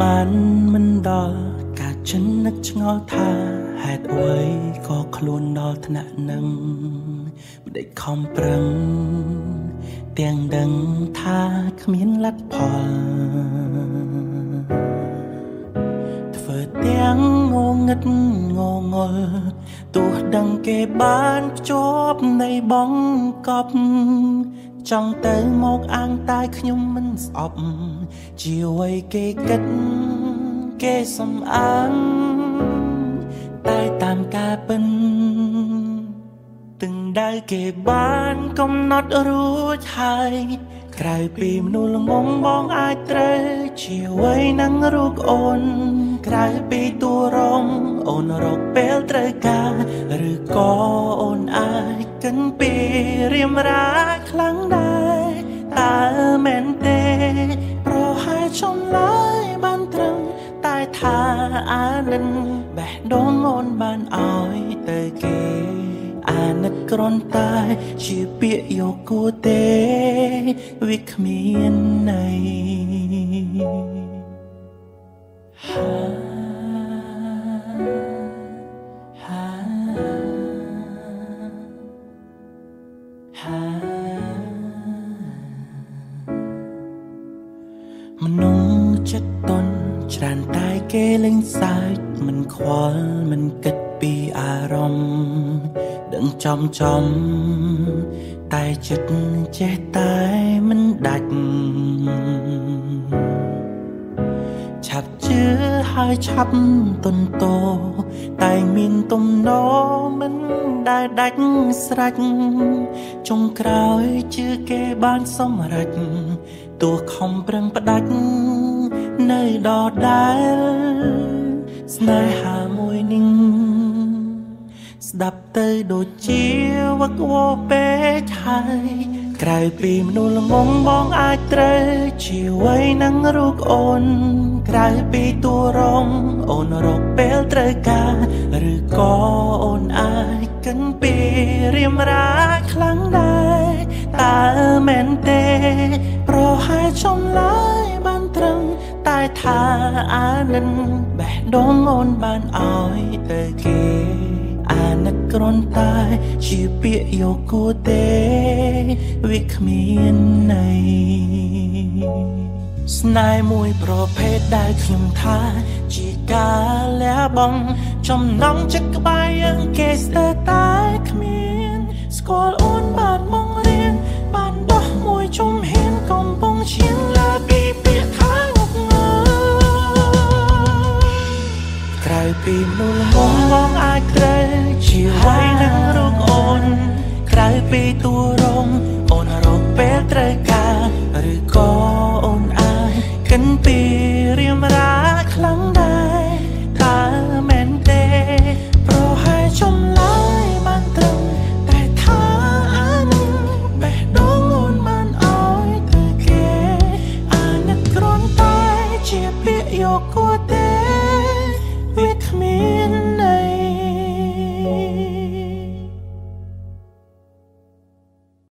มันดอกาฉันนักชงอทาหาดอวยก็คลวนดอถนะนำได้คอมปรังเตียงดังทาขมิ้นลัดพอเฟื่อเตียงงงเงิดงงเงอตัวดังเก็บบ้านจบในบ้องกอบจ้องเตยมอกอ่างตายขยมมันสอบจีไว้เกะกัดเกะสำอังตายตามกาเป็นตึงได้เก็บบ้านก็นอดรู้ชายใครปีมนูลงงบ้องอายเตยจีไว้นังรูกอ่อนใครปีตัวร้องอ่อนรกเปลเตยกาหรือก็อ่อนอายกันปีเรียมรักครั้งใดตาแม่นเตเพราะหายชมลายบ้านตรึงตายทาอานันแบะดงงอนบ้านอ้อยเตยเกอานักกรนตายชีเปียโยกูเตวิคเมียนในมันนงจัดตนจรานตายเกลิงสายมันควอลมันกึดปีอารมณ์ดังจอมตายจิตเจ๊ตายมันดัดฉับเชื้อหายชับตนโตตายมีนตุ่มโนมันได้ดัดสลักจงกล่าวชื่อเกบ้านสมรักตัวคอมเปรงประดักในดอดได้สนายหามวยนิ่งสดับเตยโดดเจียววักโวเปชายใครปีมนูลงงบ้องอายเตยชีไว้นังรูกอ่อนใครปีตัวร้องอ่อนรกเปลเตยกาหรือก็อ่อนอายกันปีเรียมรักครั้งใดตาแม่นเตเพราะหายชมลายบ้านตรึงตายทาอานันแบะดงอ่อนบ้านอ้อยเตยเกอานักกรนตายชีเปียโยกูเตวิคเมียนในสนายมวยประเภทได้ขยมทาจีกาและบองจมน้องจักบายยังเกสเตอร์ตายขเมียนสกอลอ่อนบาดมองเรียนบานดอกมวยจุ่มเห็นกองปงเชียนและปีเปียทายงกเงยใครปีนูลมองมองอายใครชีไว้นังรูกอ่อนใครปีตัวรงอ่อนรกเปรต